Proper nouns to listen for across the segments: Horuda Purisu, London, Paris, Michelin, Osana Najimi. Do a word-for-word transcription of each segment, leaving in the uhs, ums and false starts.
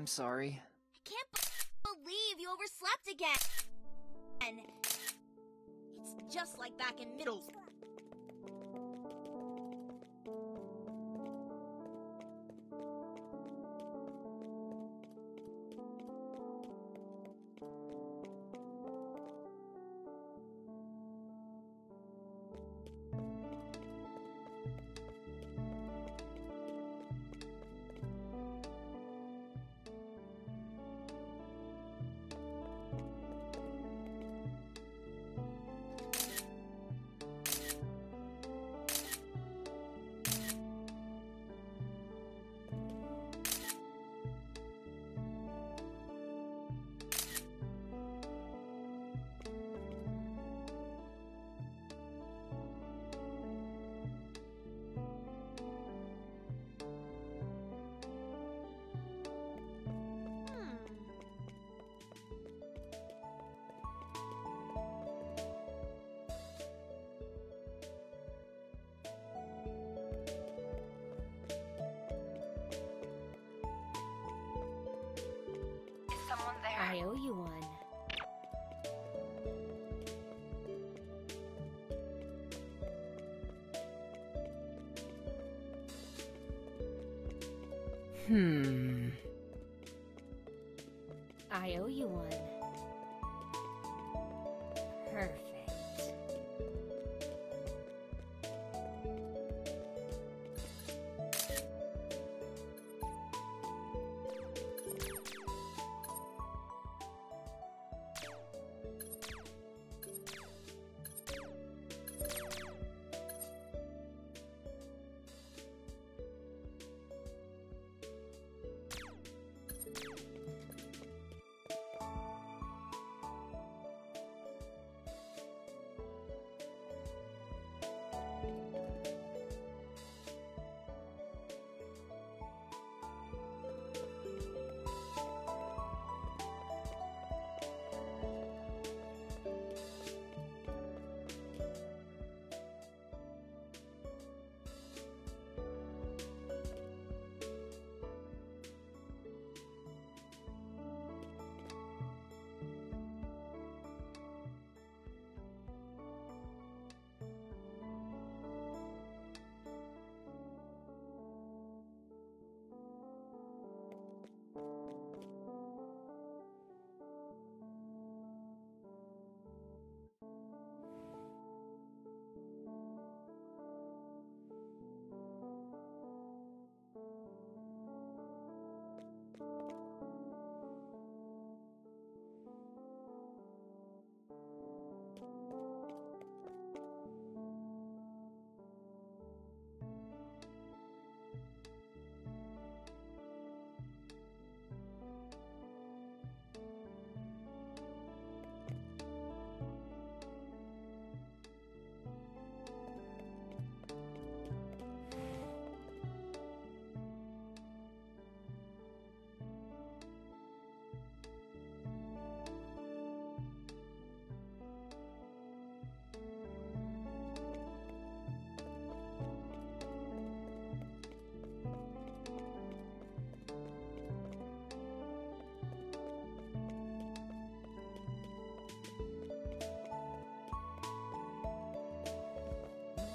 I'm sorry. I can't believe you overslept again! It's just like back in middle school. I owe you one. Hmm. I owe you one. Perfect.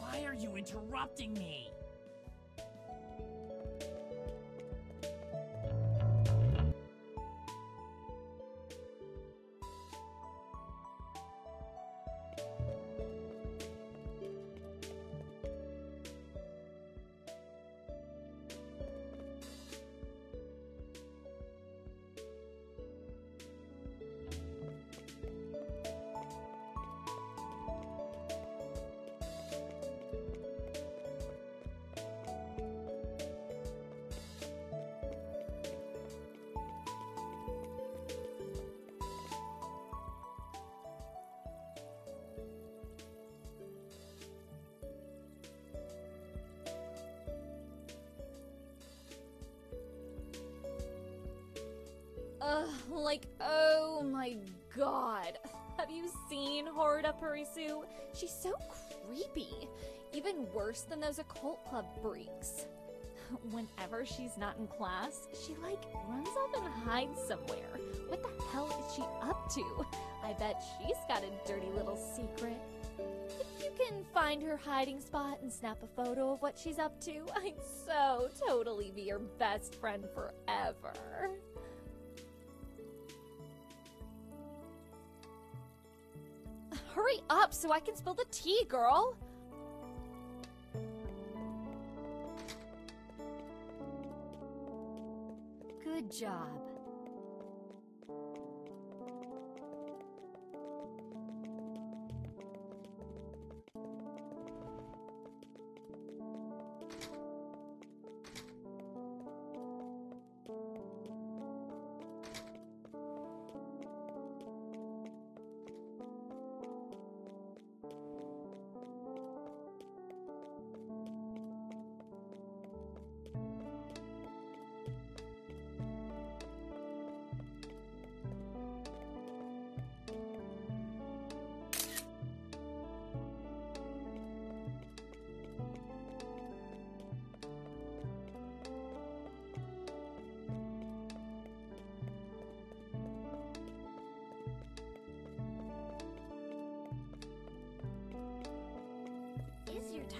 Why are you interrupting me? Ugh, like, oh my god. Have you seen Horuda Purisu? She's so creepy. Even worse than those occult club freaks. Whenever she's not in class, she like runs off and hides somewhere. What the hell is she up to? I bet she's got a dirty little secret. If you can find her hiding spot and snap a photo of what she's up to, I'd so totally be your best friend forever. Hurry up so I can spill the tea, girl! Good job.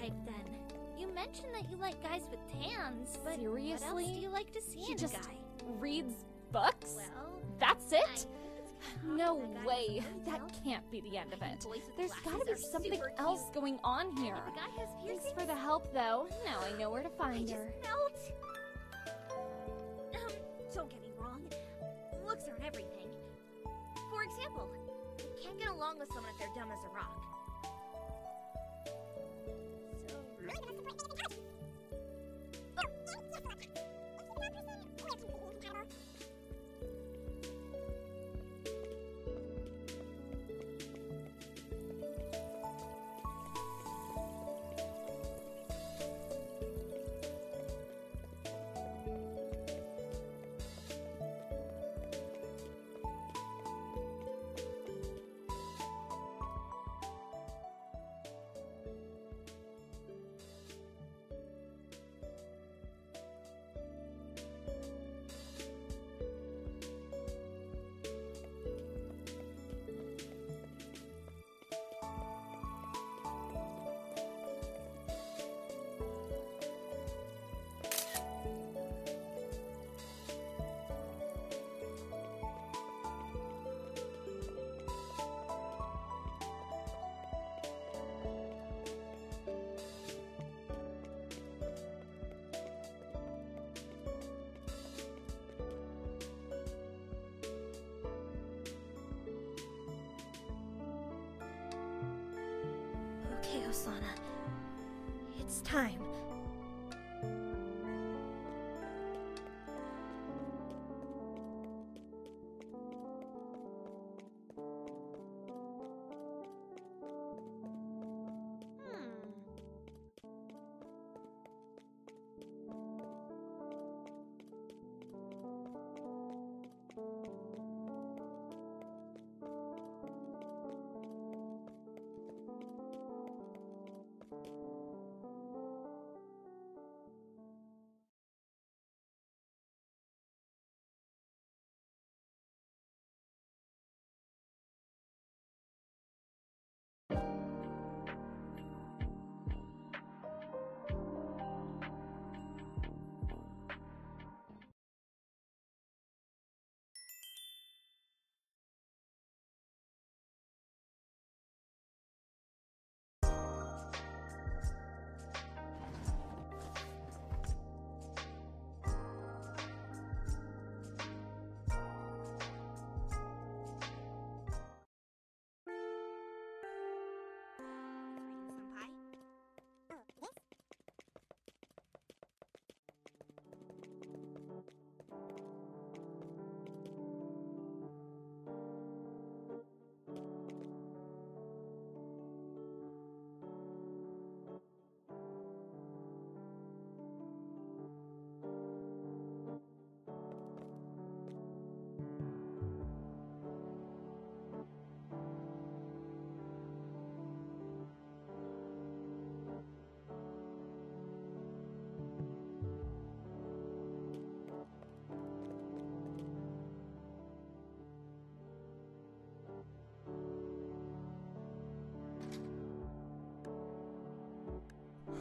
Type then. You mentioned that you like guys with tans, but seriously? What else do you like to see in a guy? She just reads books? Well, that's it? No way. That can't be the end of it. There's gotta be something else going on here. Thanks for the help, though. Now I know where to find her. I just melt. Um, don't get me wrong. Looks aren't everything. For example, you can't get along with someone if they're dumb as a rock. Okay, Osana. It's time.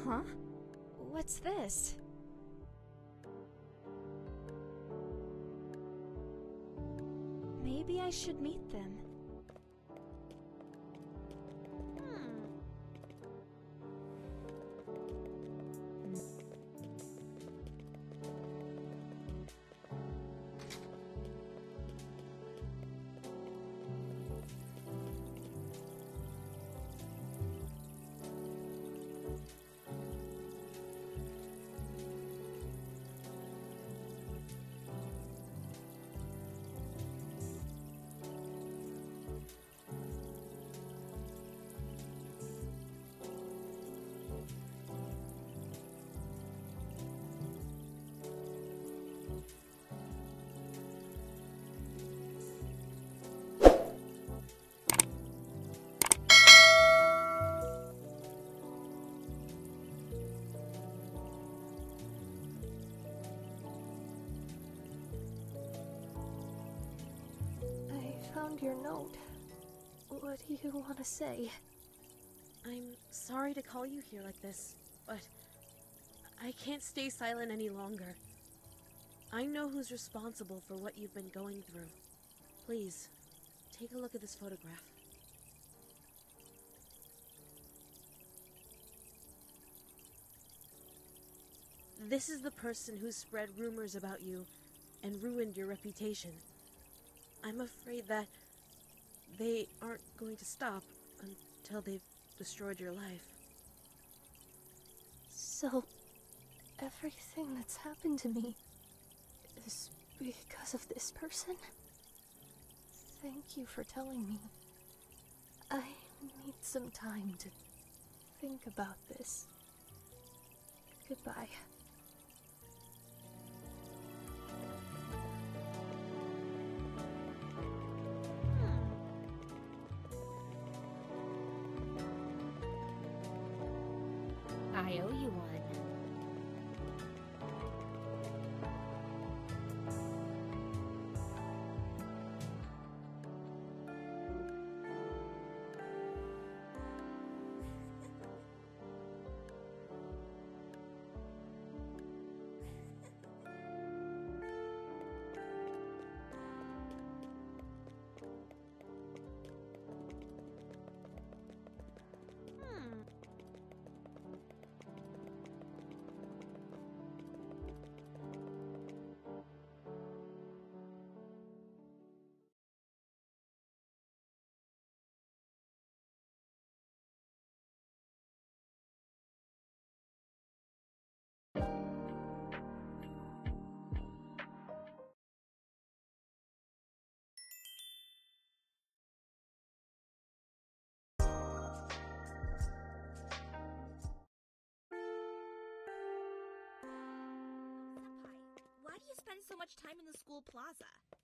Huh? What's this? Maybe I should meet them. Your note. What do you want to say? I'm sorry to call you here like this, but I can't stay silent any longer. I know who's responsible for what you've been going through. Please, take a look at this photograph. This is the person who spread rumors about you and ruined your reputation. I'm afraid that they aren't going to stop until they've destroyed your life. So, everything that's happened to me is because of this person? Thank you for telling me. I need some time to think about this. Goodbye. I owe you one. Spend so much time in the school plaza.